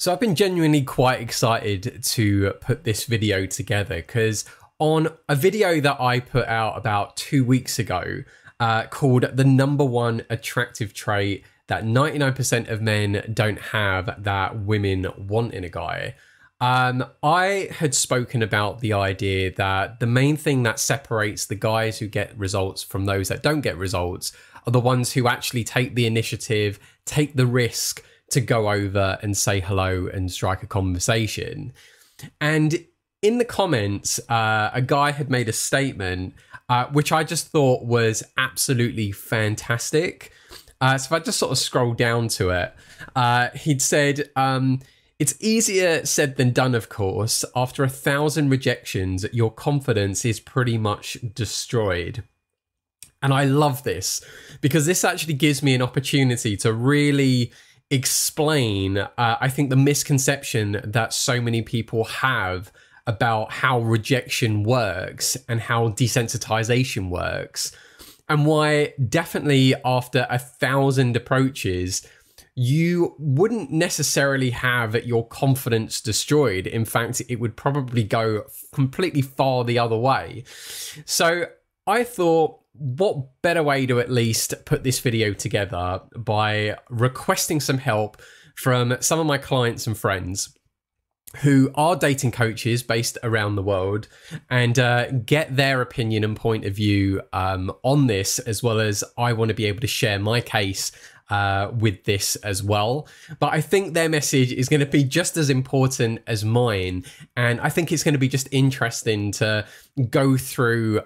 So I've been genuinely quite excited to put this video together because on a video that I put out about 2 weeks ago called the #1 attractive trait that 99% of men don't have that women want in a guy, I had spoken about the idea that the main thing that separates the guys who get results from those that don't get results are the ones who actually take the initiative, take the risk, to go over and say hello and strike a conversation. And in the comments, a guy had made a statement, which I just thought was absolutely fantastic. So if I just sort of scroll down to it, he'd said, it's easier said than done, of course. After 1,000 rejections, your confidence is pretty much destroyed. And I love this because this actually gives me an opportunity to really explain, I think, the misconception that so many people have about how rejection works and how desensitization works, and why definitely after 1,000 approaches, you wouldn't necessarily have your confidence destroyed. In fact, it would probably go completely far the other way. So I thought, what better way to at least put this video together by requesting some help from some of my clients and friends who are dating coaches based around the world, and get their opinion and point of view on this, as well as I want to be able to share my case with this as well. But I think their message is going to be just as important as mine. And I think it's going to be just interesting to go through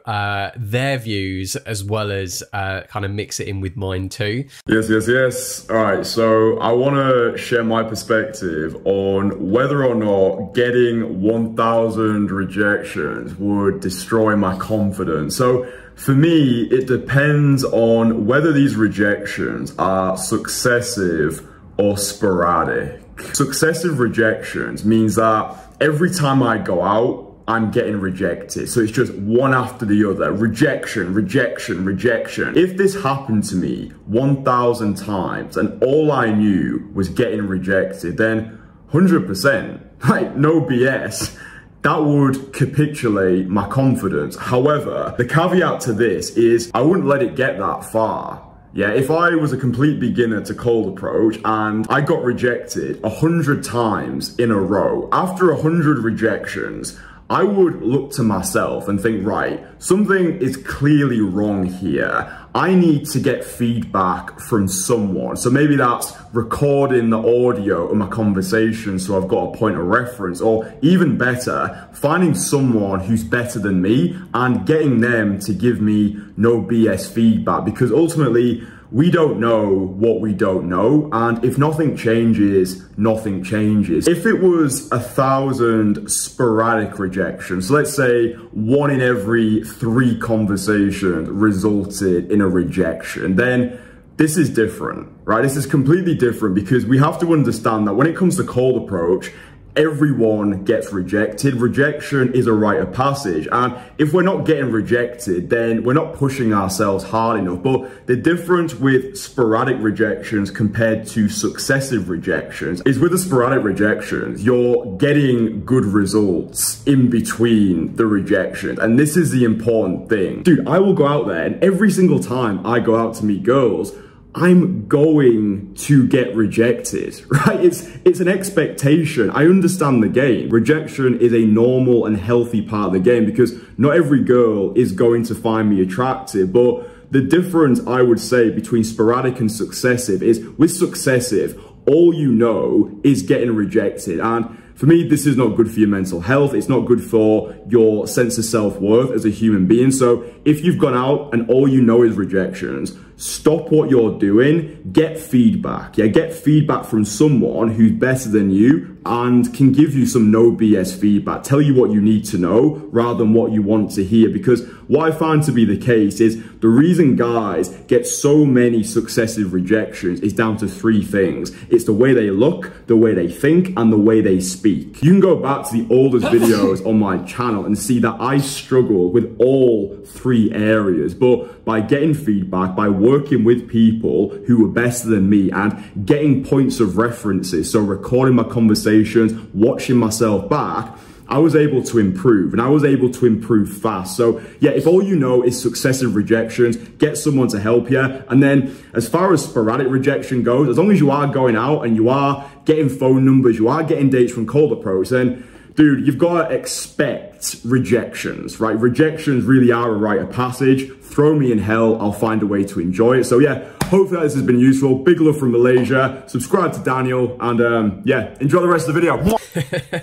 their views as well as kind of mix it in with mine too. Yes. All right. So I want to share my perspective on whether or not getting 1,000 rejections would destroy my confidence. So for me, it depends on whether these rejections are successive or sporadic. Successive rejections means that every time I go out, I'm getting rejected. So it's just one after the other. Rejection, rejection, rejection. If this happened to me 1,000 times and all I knew was getting rejected, then 100%, like no BS, that would capitulate my confidence. However, the caveat to this is I wouldn't let it get that far. Yeah, if I was a complete beginner to cold approach and I got rejected 100 times in a row, after 100 rejections, I would look to myself and think, right, something is clearly wrong here. I need to get feedback from someone. So maybe that's recording the audio of my conversation so I've got a point of reference, or even better, finding someone who's better than me and getting them to give me no BS feedback, because ultimately we don't know what we don't know, and if nothing changes, nothing changes. If it was 1,000 sporadic rejections, so let's say 1 in every 3 conversations resulted in a rejection, then this is different, right? This is completely different, because we have to understand that when it comes to cold approach, everyone gets rejected. Rejection is a rite of passage. And if we're not getting rejected, then we're not pushing ourselves hard enough. But the difference with sporadic rejections compared to successive rejections is with the sporadic rejections, you're getting good results in between the rejections. And this is the important thing. Dude, I will go out there, and every single time I go out to meet girls, I'm going to get rejected, right? It's an expectation. I understand the game. Rejection is a normal and healthy part of the game, because not every girl is going to find me attractive. But the difference, I would say, between sporadic and successive is with successive, all you know is getting rejected. And for me, this is not good for your mental health. It's not good for your sense of self-worth as a human being. So if you've gone out and all you know is rejections, stop what you're doing, get feedback. Yeah, get feedback from someone who's better than you and can give you some no BS feedback, tell you what you need to know rather than what you want to hear. Because what I find to be the case is the reason guys get so many successive rejections is down to 3 things. It's the way they look, the way they think, and the way they speak. speak. You can go back to the oldest videos on my channel and see that I struggle with all three areas, but by getting feedback, by working with people who were better than me and getting points of references, so recording my conversations, watching myself back, I was able to improve, and I was able to improve fast. So yeah, if all you know is successive rejections, get someone to help you. And then as far as sporadic rejection goes, as long as you are going out and you are getting phone numbers, you are getting dates from cold approach, then dude, you've got to expect rejections, right? Rejections really are a rite of passage. Throw me in hell, I'll find a way to enjoy it. So yeah, hopefully this has been useful. Big love from Malaysia. Subscribe to Daniel, and yeah, enjoy the rest of the video.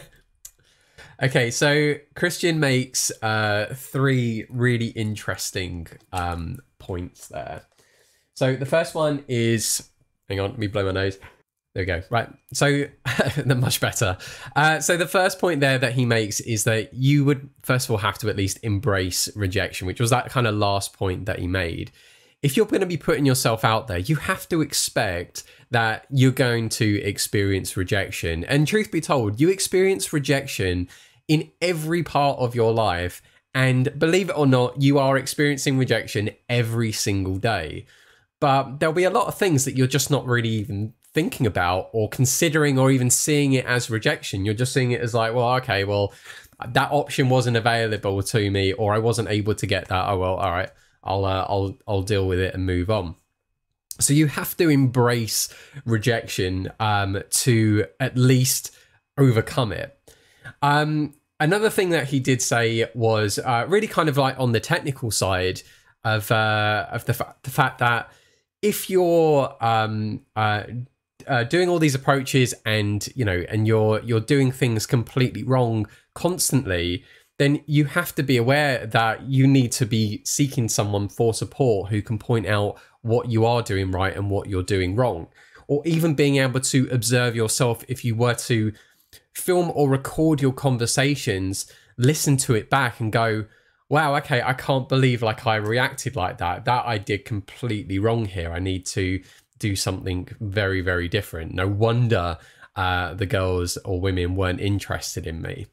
Okay, so Kristian makes three really interesting points there. So the first one is, hang on, let me blow my nose. There we go. Right, so much better. So the first point there that he makes is that you would, first of all, have to at least embrace rejection, which was that kind of last point that he made. If you're going to be putting yourself out there, you have to expect that you're going to experience rejection. And truth be told, you experience rejection in every part of your life, and believe it or not, you are experiencing rejection every single day. But there'll be a lot of things that you're just not really even thinking about or considering or even seeing it as rejection. You're just seeing it as like, well, okay, well, that option wasn't available to me, or I wasn't able to get that. Oh, well, all right, I'll deal with it and move on. So you have to embrace rejection to at least overcome it. Another thing that he did say was really kind of like on the technical side of the fact that if you're doing all these approaches and you know and you're doing things completely wrong constantly, then you have to be aware that you need to be seeking someone for support who can point out what you are doing right and what you're doing wrong, or even being able to observe yourself if you were to film or record your conversations, listen to it back and go, wow, okay, I can't believe like I reacted like that. That I did completely wrong here. I need to do something very, very different. No wonder the girls or women weren't interested in me.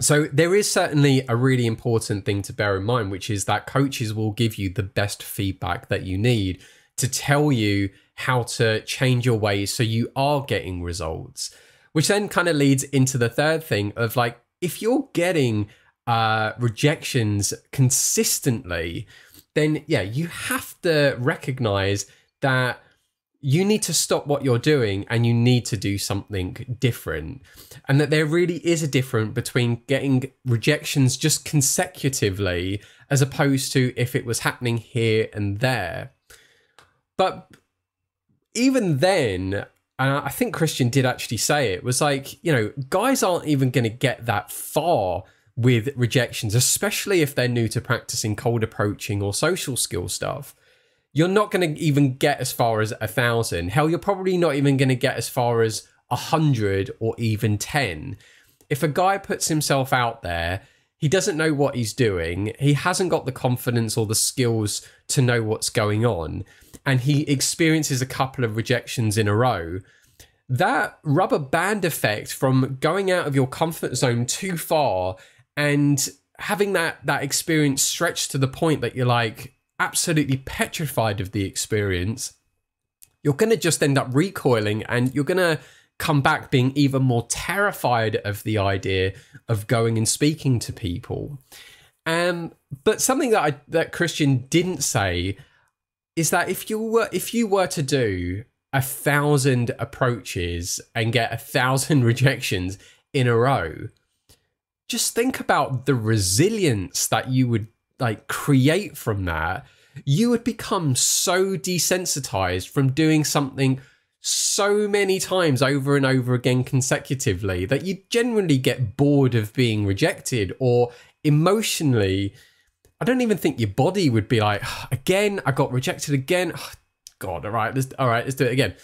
So there is certainly a really important thing to bear in mind, which is that coaches will give you the best feedback that you need to tell you how to change your ways so you are getting results, which then kind of leads into the third thing of like, if you're getting rejections consistently, then yeah, you have to recognize that you need to stop what you're doing and you need to do something different, and that there really is a difference between getting rejections just consecutively as opposed to if it was happening here and there. But even then, and I think Kristian did actually say it, was like, you know, guys aren't even going to get that far with rejections, especially if they're new to practicing cold approaching or social skill stuff. You're not going to even get as far as 1,000. Hell, you're probably not even going to get as far as 100 or even 10. If a guy puts himself out there, he doesn't know what he's doing. He hasn't got the confidence or the skills to know what's going on. And he experiences a couple of rejections in a row. That rubber band effect from going out of your comfort zone too far and having that experience stretched to the point that you're like absolutely petrified of the experience, you're going to just end up recoiling, and you're going to come back being even more terrified of the idea of going and speaking to people. But something that Kristian didn't say is that if you were to do 1,000 approaches and get 1,000 rejections in a row, just think about the resilience that you would like create from that. You would become so desensitized from doing something so many times over and over again consecutively that you generally get bored of being rejected, or emotionally, I don't even think your body would be like, again, I got rejected again. Oh, God, all right, let's do it again.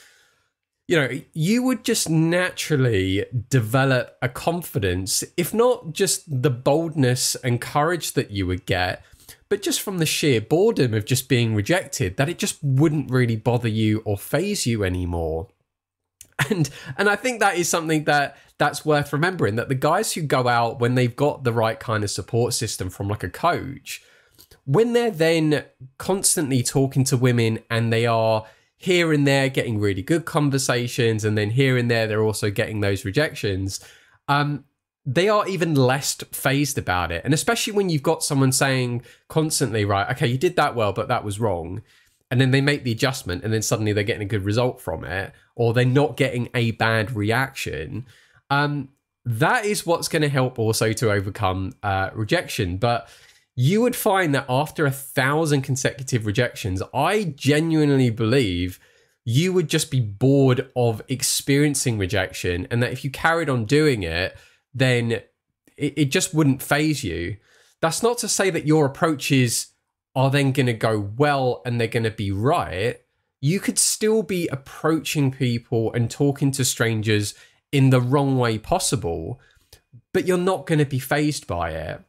You know, you would just naturally develop a confidence, if not just the boldness and courage that you would get, but just from the sheer boredom of just being rejected, that it just wouldn't really bother you or faze you anymore. And I think that is something that that's worth remembering, that the guys who go out when they've got the right kind of support system from like a coach, when they're then constantly talking to women and they are here and there getting really good conversations, and then here and there they're also getting those rejections, they are even less phased about it. And especially when you've got someone saying constantly, right, okay, you did that well, but that was wrong. And then they make the adjustment and then suddenly they're getting a good result from it, or they're not getting a bad reaction. That is what's going to help also to overcome rejection. But you would find that after 1,000 consecutive rejections, I genuinely believe you would just be bored of experiencing rejection, and that if you carried on doing it, then it just wouldn't faze you. That's not to say that your approaches are then going to go well and they're going to be right. You could still be approaching people and talking to strangers in the wrong way possible, but you're not going to be fazed by it.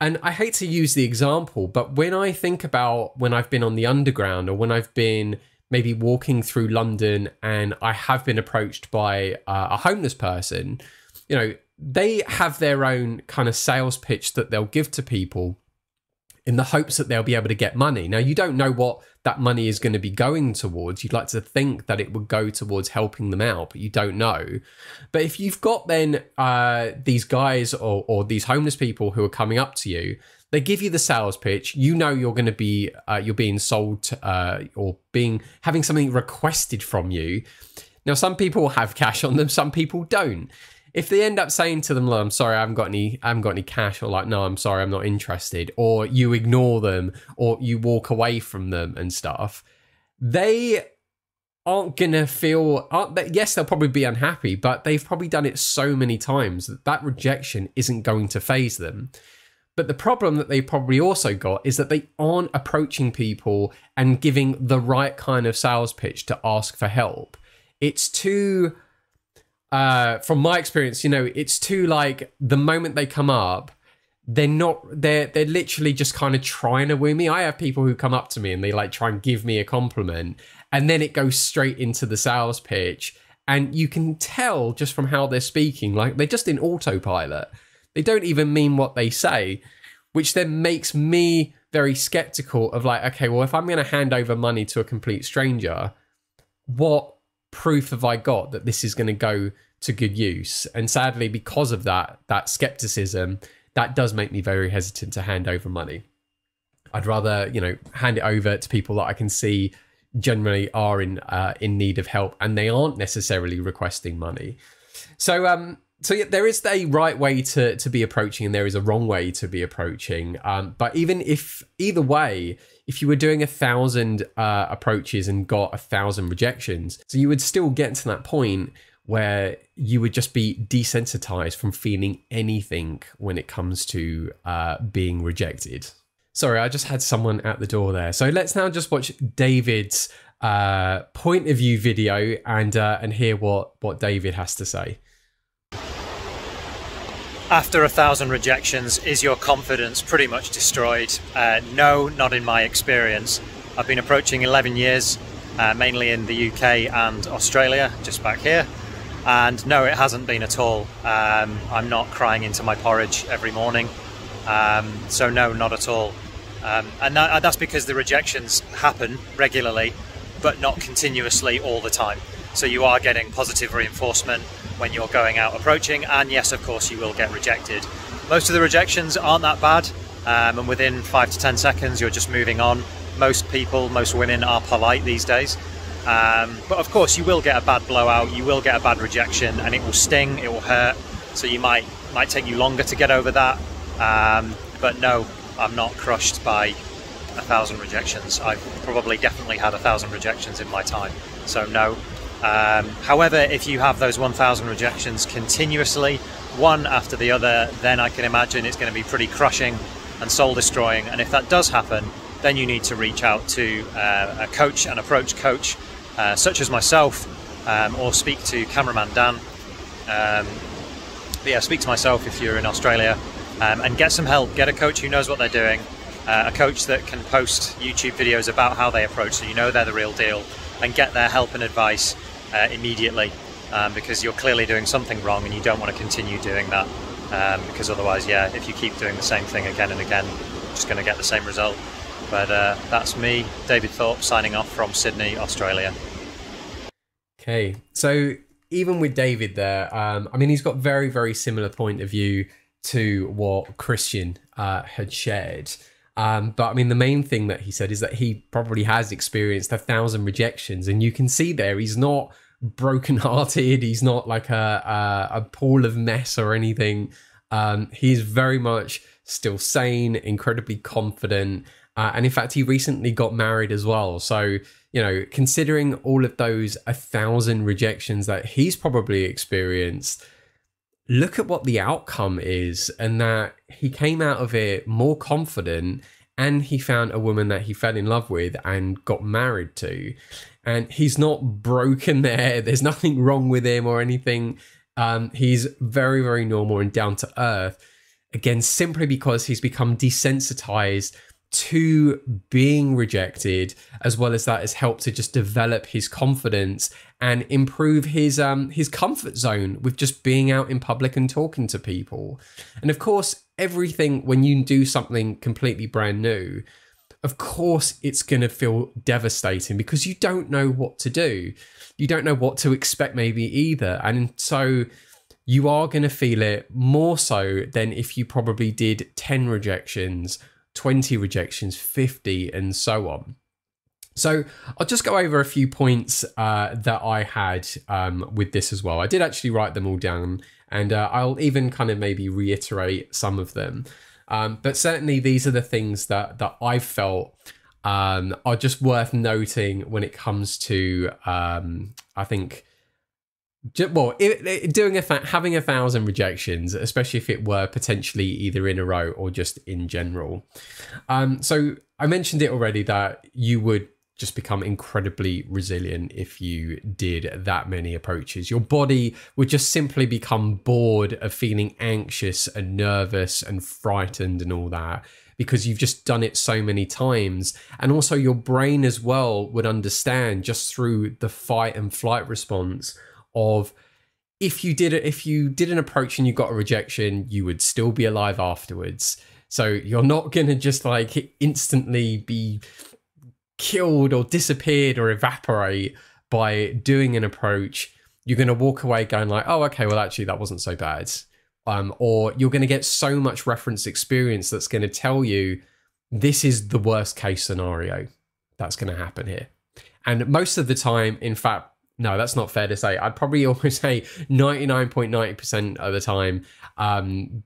And I hate to use the example, but when I think about when I've been on the Underground, or when I've been maybe walking through London and I have been approached by a homeless person, you know, they have their own kind of sales pitch that they'll give to people in the hopes that they'll be able to get money. Now, you don't know what that money is going to be going towards. You'd like to think that it would go towards helping them out, but you don't know. But if you've got then these guys or these homeless people who are coming up to you, they give you the sales pitch. You know you're going to be you're being sold or having something requested from you. Now, some people have cash on them, some people don't. If they end up saying to them, "Look, I'm sorry, I haven't got any cash," or like, "No, I'm sorry, I'm not interested," or you ignore them, or you walk away from them and stuff, they aren't gonna feel. Yes, they'll probably be unhappy, but they've probably done it so many times that that rejection isn't going to faze them. But the problem that they probably also got is that they aren't approaching people and giving the right kind of sales pitch to ask for help. It's too. From my experience, you know, it's too like the moment they come up, they're literally just kind of trying to woo me. I have people who come up to me and they like try and give me a compliment, and then it goes straight into the sales pitch. And you can tell just from how they're speaking, like they're just in autopilot. They don't even mean what they say, which then makes me very skeptical of like, okay, well, if I'm going to hand over money to a complete stranger, what proof have I got that this is going to go to good use? And sadly, because of that skepticism, that does make me very hesitant to hand over money. I'd rather, you know, hand it over to people that I can see generally are in need of help, and they aren't necessarily requesting money. So yeah, there is a right way to be approaching, and there is a wrong way to be approaching. But even if either way, if you were doing 1,000 approaches and got 1,000 rejections, so you would still get to that point where you would just be desensitized from feeling anything when it comes to being rejected. Sorry, I just had someone at the door there. So let's now just watch David's point of view video and hear what David has to say. After 1,000 rejections, is your confidence pretty much destroyed? No, not in my experience. I've been approaching 11 years, mainly in the UK and Australia, just back here. And no, it hasn't been at all. I'm not crying into my porridge every morning. So no, not at all. And that's because the rejections happen regularly, but not continuously all the time. So you are getting positive reinforcement when you're going out approaching, and yes, of course, you will get rejected. Most of the rejections aren't that bad, and within 5 to 10 seconds, you're just moving on. Most people, most women are polite these days, but of course, you will get a bad blowout, you will get a bad rejection, and it will sting, it will hurt. So you might take you longer to get over that. But no, I'm not crushed by 1,000 rejections. I've probably definitely had 1,000 rejections in my time, so no. However, if you have those 1,000 rejections continuously, one after the other, then I can imagine it's going to be pretty crushing and soul destroying. And if that does happen, then you need to reach out to a coach, an approach coach, such as myself, or speak to cameraman Dan. But yeah, speak to myself if you're in Australia, and get some help. Get a coach who knows what they're doing, a coach that can post YouTube videos about how they approach, so you know they're the real deal, and get their help and advice immediately. because you're clearly doing something wrong and you don't want to continue doing that, because otherwise, yeah, if you keep doing the same thing again and again, you're just going to get the same result. But that's me, David Thorpe, signing off from Sydney, Australia. Okay, so even with David there, I mean, he's got very, very similar point of view to what Kristian had shared. But I mean, the main thing that he said is that he probably has experienced 1,000 rejections, and you can see there he's not brokenhearted. He's not like a pool of mess or anything. He's very much still sane, incredibly confident. And in fact, he recently got married as well. So, you know, considering all of those 1,000 rejections that he's probably experienced, look at what the outcome is, and that he came out of it more confident, and he found a woman that he fell in love with and got married to. And he's not broken there. There's nothing wrong with him or anything. He's very, very normal and down to earth. Again, simply because he's become desensitized to being rejected, as well as that has helped to just develop his confidence and improve his comfort zone with just being out in public and talking to people. And of course, everything, when you do something completely brand new, of course it's going to feel devastating, because you don't know what to do. You don't know what to expect maybe either. And so you are going to feel it more so than if you probably did 10 rejections, 20 rejections, 50, and so on. So I'll just go over a few points that I had with this as well. I did actually write them all down, and I'll even kind of maybe reiterate some of them. But certainly these are the things that I've felt are just worth noting when it comes to, I think, well, having 1,000 rejections, especially if it were potentially either in a row or just in general. So I mentioned it already that you would just become incredibly resilient if you did that many approaches. Your body would just simply become bored of feeling anxious and nervous and frightened and all that, because you've just done it so many times. And also your brain as well would understand, just through the fight and flight response, of if you did an approach and you got a rejection, you would still be alive afterwards. So you're not going to just like instantly be killed or disappeared or evaporate by doing an approach. You're going to walk away going like, oh, okay, well, actually that wasn't so bad. Or you're going to get so much reference experience that's going to tell you this is the worst case scenario that's going to happen here. And most of the time, in fact, no, that's not fair to say. I'd probably almost say 99.9% of the time,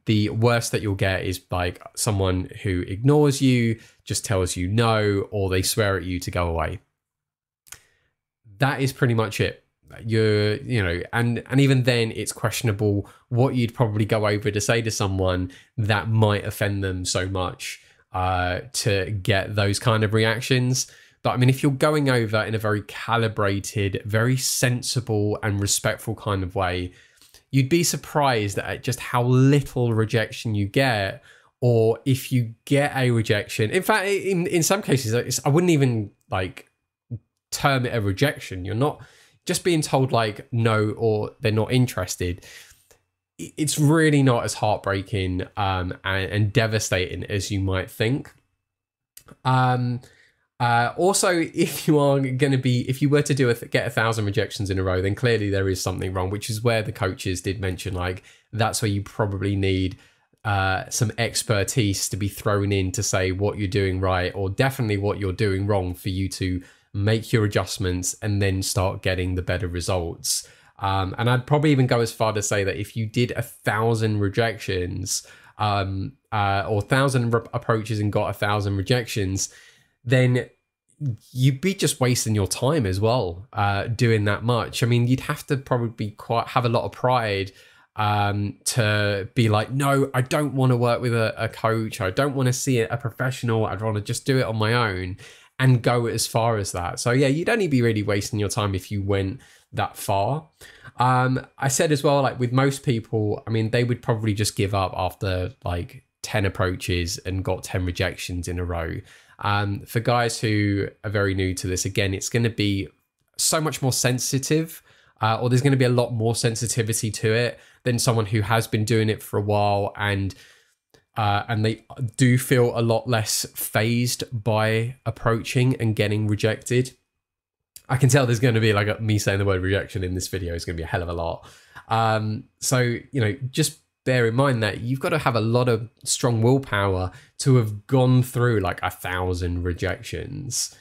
the worst that you'll get is like someone who ignores you, just tells you no, or they swear at you to go away. That is pretty much it. And even then it's questionable what you'd probably go over to say to someone that might offend them so much to get those kind of reactions. But I mean, if you're going over in a very calibrated, very sensible and respectful kind of way, you'd be surprised at just how little rejection you get, or if you get a rejection. In fact, in some cases, I wouldn't even like term it a rejection. You're not just being told like no, or they're not interested. It's really not as heartbreaking and devastating as you might think. Also, if you are going to be, if you were to get 1,000 rejections in a row, then clearly there is something wrong, which is where the coaches did mention, like, that's where you probably need some expertise to be thrown in to say what you're doing right, or definitely what you're doing wrong, for you to make your adjustments and then start getting the better results. And I'd probably even go as far to say that if you did 1,000 rejections or 1,000 approaches and got 1,000 rejections, then you'd be just wasting your time as well, doing that much. I mean, you'd have to probably have a lot of pride to be like, no, I don't want to work with a coach. I don't want to see a professional. I'd rather just do it on my own, and go as far as that. So yeah, you'd only be really wasting your time if you went that far. I said as well, like with most people, I mean, they would probably just give up after like 10 approaches and got 10 rejections in a row. For guys who are very new to this, again, it's going to be so much more sensitive or there's going to be a lot more sensitivity to it than someone who has been doing it for a while, and they do feel a lot less phased by approaching and getting rejected. I can tell there's going to be, like, me saying the word rejection in this video is going to be a hell of a lot. So, you know, just bear in mind that you've got to have a lot of strong willpower to have gone through like 1,000 rejections.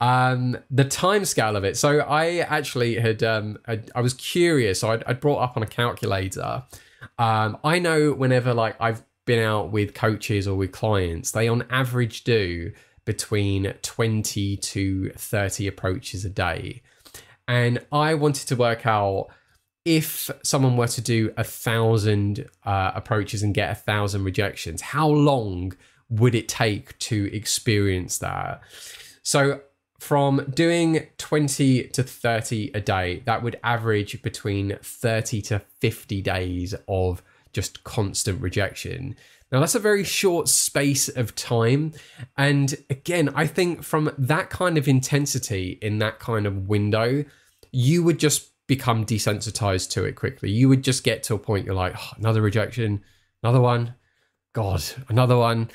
The time scale of it. So I actually had, I was curious. So I'd brought up on a calculator. I know whenever, like, I've been out with coaches or with clients, they on average do between 20 to 30 approaches a day. And I wanted to work out, if someone were to do 1,000 approaches and get 1,000 rejections, how long would it take to experience that? So from doing 20 to 30 a day, that would average between 30 to 50 days of just constant rejection. Now, that's a very short space of time. And again, I think from that kind of intensity in that kind of window, you would just become desensitized to it quickly. You would just get to a point you're like, oh, another rejection, another one, God, another one,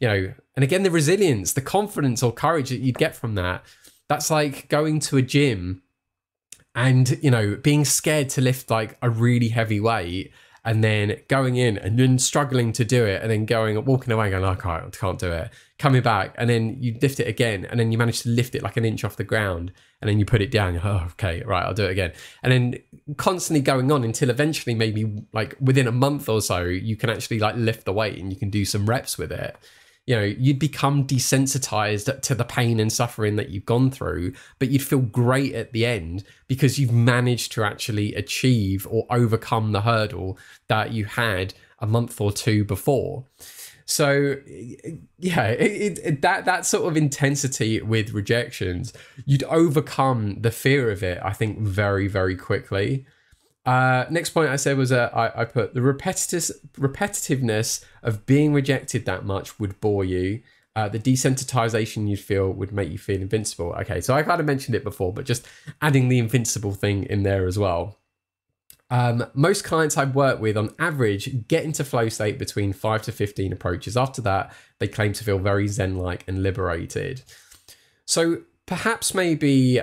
you know. And again, the resilience, the confidence or courage that you'd get from that, that's like going to a gym and, you know, being scared to lift like a really heavy weight and then going in and then struggling to do it and then walking away going, oh, I can't do it, coming back, and then you lift it again, and then you manage to lift it like an inch off the ground, and then you put it down. Oh, okay, right, I'll do it again. And then constantly going on until eventually, maybe like within a month or so, you can actually like lift the weight and you can do some reps with it. You know, you'd become desensitized to the pain and suffering that you've gone through, but you'd feel great at the end because you've managed to actually achieve or overcome the hurdle that you had a month or two before. So yeah, that sort of intensity with rejections, you'd overcome the fear of it, I think, very, very quickly. Next point I said was, I put the repetitiveness of being rejected that much would bore you. The desensitization you'd feel would make you feel invincible. Okay, so I kind of mentioned it before, but just adding the invincible thing in there as well. Most clients I've worked with on average get into flow state between 5 to 15 approaches. After that, they claim to feel very zen-like and liberated. So perhaps maybe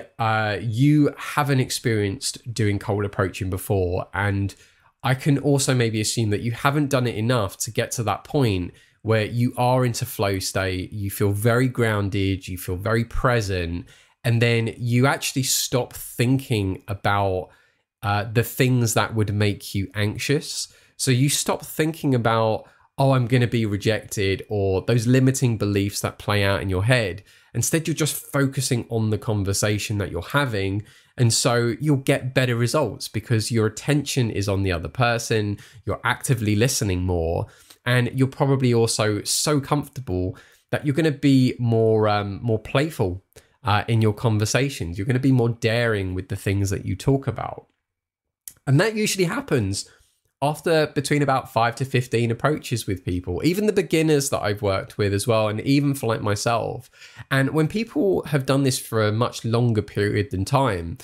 you haven't experienced doing cold approaching before, and I can also maybe assume that you haven't done it enough to get to that point where you are into flow state, you feel very grounded, you feel very present, and then you actually stop thinking about the things that would make you anxious. So you stop thinking about, oh, I'm going to be rejected, or those limiting beliefs that play out in your head. Instead, you're just focusing on the conversation that you're having. And so you'll get better results because your attention is on the other person. You're actively listening more, and you're probably also so comfortable that you're going to be more, more playful in your conversations. You're going to be more daring with the things that you talk about. And that usually happens after between about 5 to 15 approaches with people, even the beginners that I've worked with as well, and even for like myself. And when people have done this for a much longer period than time,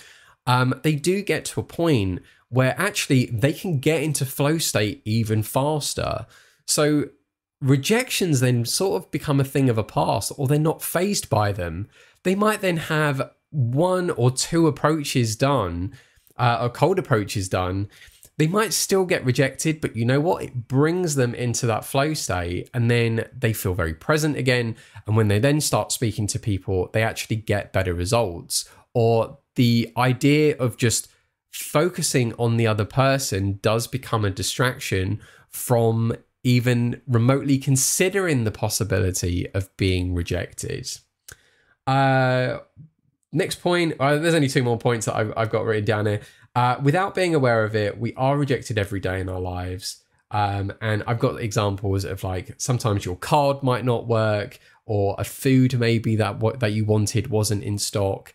they do get to a point where actually they can get into flow state even faster. So rejections then sort of become a thing of the past, or they're not phased by them. They might then have 1 or 2 approaches done, or cold approaches done. They might still get rejected, but you know what? It brings them into that flow state, and then they feel very present again. And when they then start speaking to people, they actually get better results. Or the idea of just focusing on the other person does become a distraction from even remotely considering the possibility of being rejected. Next point, there's only 2 more points that I've got written down here. Without being aware of it, we are rejected every day in our lives. And I've got examples of, like, sometimes your card might not work, or a food maybe that you wanted wasn't in stock.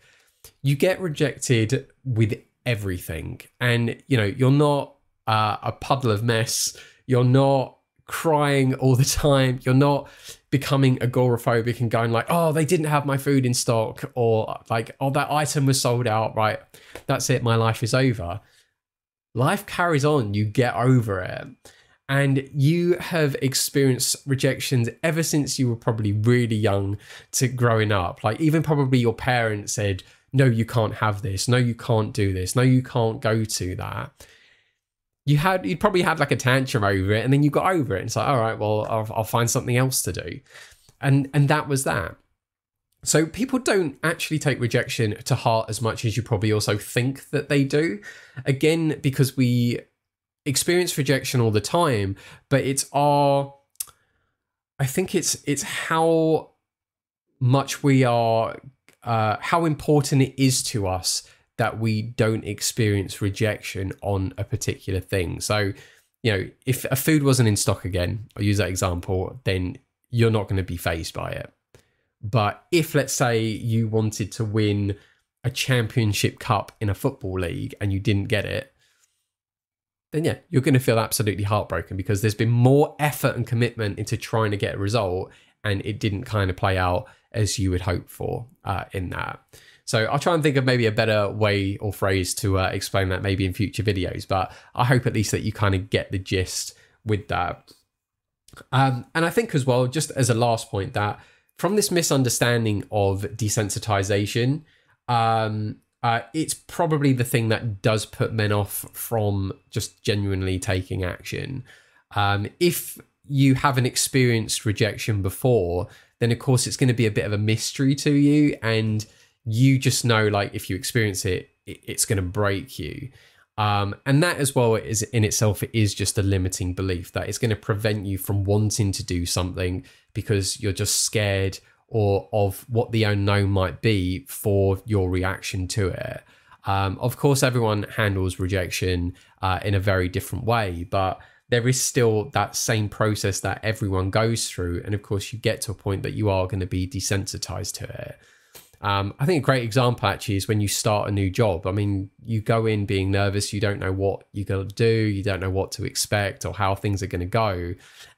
You get rejected with everything. And, you know, you're not a puddle of mess. You're not crying all the time. You're not becoming agoraphobic and going like, oh, they didn't have my food in stock, or like, oh, that item was sold out, right? That's it, my life is over. Life carries on, you get over it. And you have experienced rejections ever since you were probably really young to growing up. Like even probably your parents said, no, you can't have this. No, you can't do this. No, you can't go to that. You'd probably have like a tantrum over it, and then you got over it. And it's like, all right, well, I'll find something else to do. And that was that. So people don't actually take rejection to heart as much as you probably also think that they do. Again, because we experience rejection all the time, but it's our, I think it's how much we are, how important it is to us that we don't experience rejection on a particular thing. So, you know, if a food wasn't in stock again, I'll use that example, then you're not going to be fazed by it. But if, let's say, you wanted to win a championship cup in a football league and you didn't get it, then yeah, you're going to feel absolutely heartbroken because there's been more effort and commitment into trying to get a result, and it didn't kind of play out as you would hope for in that. So I'll try and think of maybe a better way or phrase to explain that maybe in future videos, but I hope at least that you kind of get the gist with that. And I think as well, just as a last point, that from this misunderstanding of desensitization, it's probably the thing that does put men off from just genuinely taking action. If you haven't experienced rejection before, then of course it's going to be a bit of a mystery to you, and you just know, like, if you experience it, it's going to break you. And that as well is in itself, it is just a limiting belief that it's going to prevent you from wanting to do something because you're just scared or of what the unknown might be for your reaction to it. Of course, everyone handles rejection in a very different way, but there is still that same process that everyone goes through. And of course, you get to a point that you are going to be desensitized to it. I think a great example actually is when you start a new job. I mean, you go in being nervous, you don't know what you're going to do, you don't know what to expect or how things are going to go.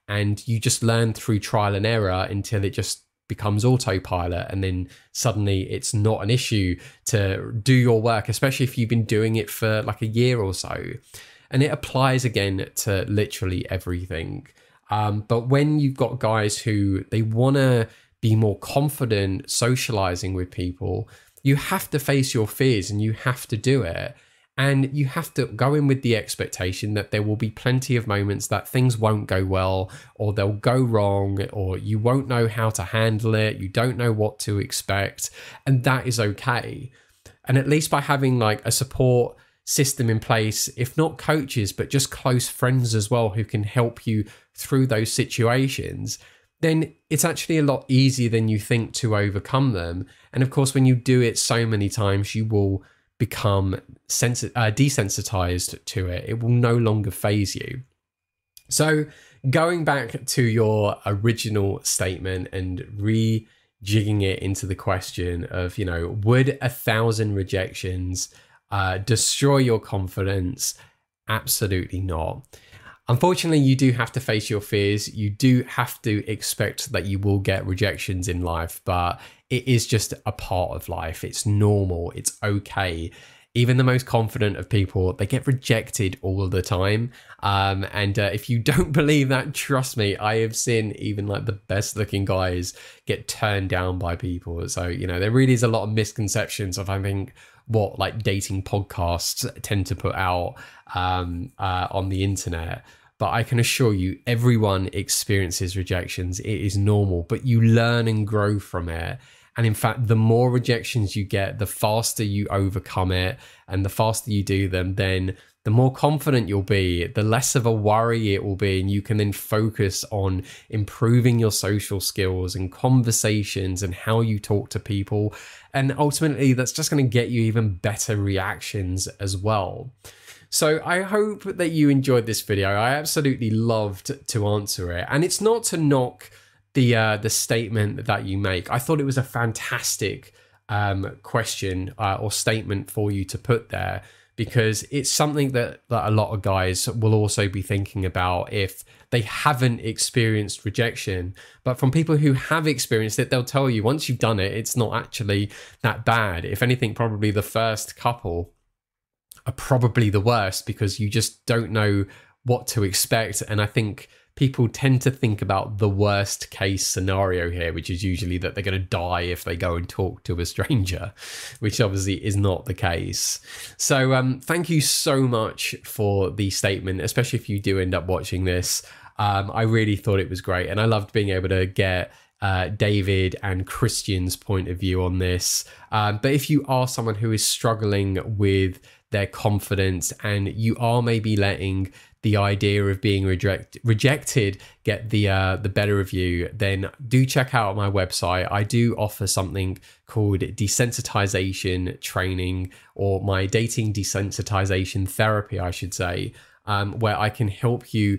And you just learn through trial and error until it just becomes autopilot, and then suddenly it's not an issue to do your work, especially if you've been doing it for like a year or so. And it applies again to literally everything. But when you've got guys who they want to be more confident socializing with people, you have to face your fears and you have to do it. And you have to go in with the expectation that there will be plenty of moments that things won't go well, or they'll go wrong, or you won't know how to handle it. You don't know what to expect. And that is okay. And at least by having like a support system in place, if not coaches, but just close friends as well, who can help you through those situations, then it's actually a lot easier than you think to overcome them. And of course, when you do it so many times, you will become desensitized to it. It will no longer faze you. So going back to your original statement and rejigging it into the question of, you know, would 1,000 rejections destroy your confidence? Absolutely not. Unfortunately, you do have to face your fears. You do have to expect that you will get rejections in life, but it is just a part of life. It's normal. It's okay. Even the most confident of people, they get rejected all the time. And if you don't believe that, trust me, I have seen even like the best looking guys get turned down by people. So, you know, there really is a lot of misconceptions of, I think, what like dating podcasts tend to put out on the internet. But I can assure you, everyone experiences rejections. It is normal, but you learn and grow from it. And in fact, the more rejections you get, the faster you overcome it, and the faster you do them, then the more confident you'll be, the less of a worry it will be. And you can then focus on improving your social skills and conversations and how you talk to people. And ultimately, that's just going to get you even better reactions as well. So I hope that you enjoyed this video. I absolutely loved to answer it. And it's not to knock the statement that you make. I thought it was a fantastic question or statement for you to put there, because it's something that a lot of guys will also be thinking about if they haven't experienced rejection. But from people who have experienced it, they'll tell you once you've done it, it's not actually that bad. If anything, probably the first couple are probably the worst because you just don't know what to expect. And I think people tend to think about the worst case scenario here, which is usually that they're going to die if they go and talk to a stranger, which obviously is not the case. So thank you so much for the statement, especially if you do end up watching this. I really thought it was great, and I loved being able to get David and Kristian's point of view on this. But if you are someone who is struggling with their confidence and you are maybe letting the idea of being rejected get the better of you, then do check out my website. I do offer something called desensitization training, or my dating desensitization therapy, I should say, where I can help you,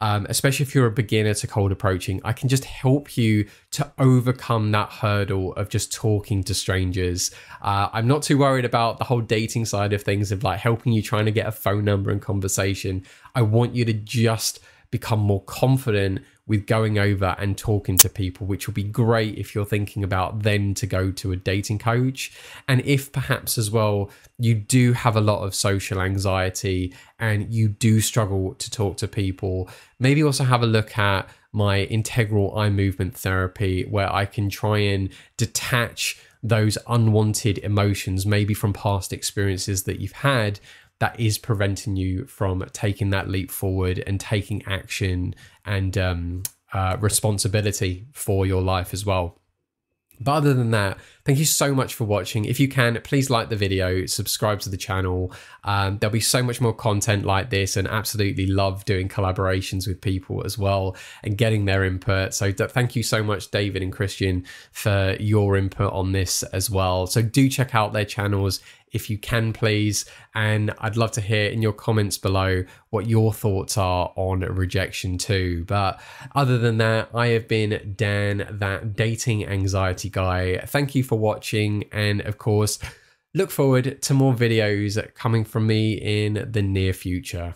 especially if you're a beginner to cold approaching, I can just help you to overcome that hurdle of just talking to strangers. I'm not too worried about the whole dating side of things, of like helping you trying to get a phone number and conversation. I want you to just become more confident with going over and talking to people, which will be great if you're thinking about then to go to a dating coach. And if perhaps as well, you do have a lot of social anxiety and you do struggle to talk to people, maybe also have a look at my Integral Eye Movement Therapy, where I can try and detach those unwanted emotions, maybe from past experiences that you've had, that is preventing you from taking that leap forward and taking action and responsibility for your life as well. But other than that, thank you so much for watching. If you can, please like the video, subscribe to the channel. There'll be so much more content like this, and absolutely love doing collaborations with people as well and getting their input. So thank you so much, David and Kristian, for your input on this as well. So do check out their channels if you can, please. And I'd love to hear in your comments below what your thoughts are on rejection too. But other than that, I have been Dan, that dating anxiety guy. Thank you for watching. And of course, look forward to more videos coming from me in the near future.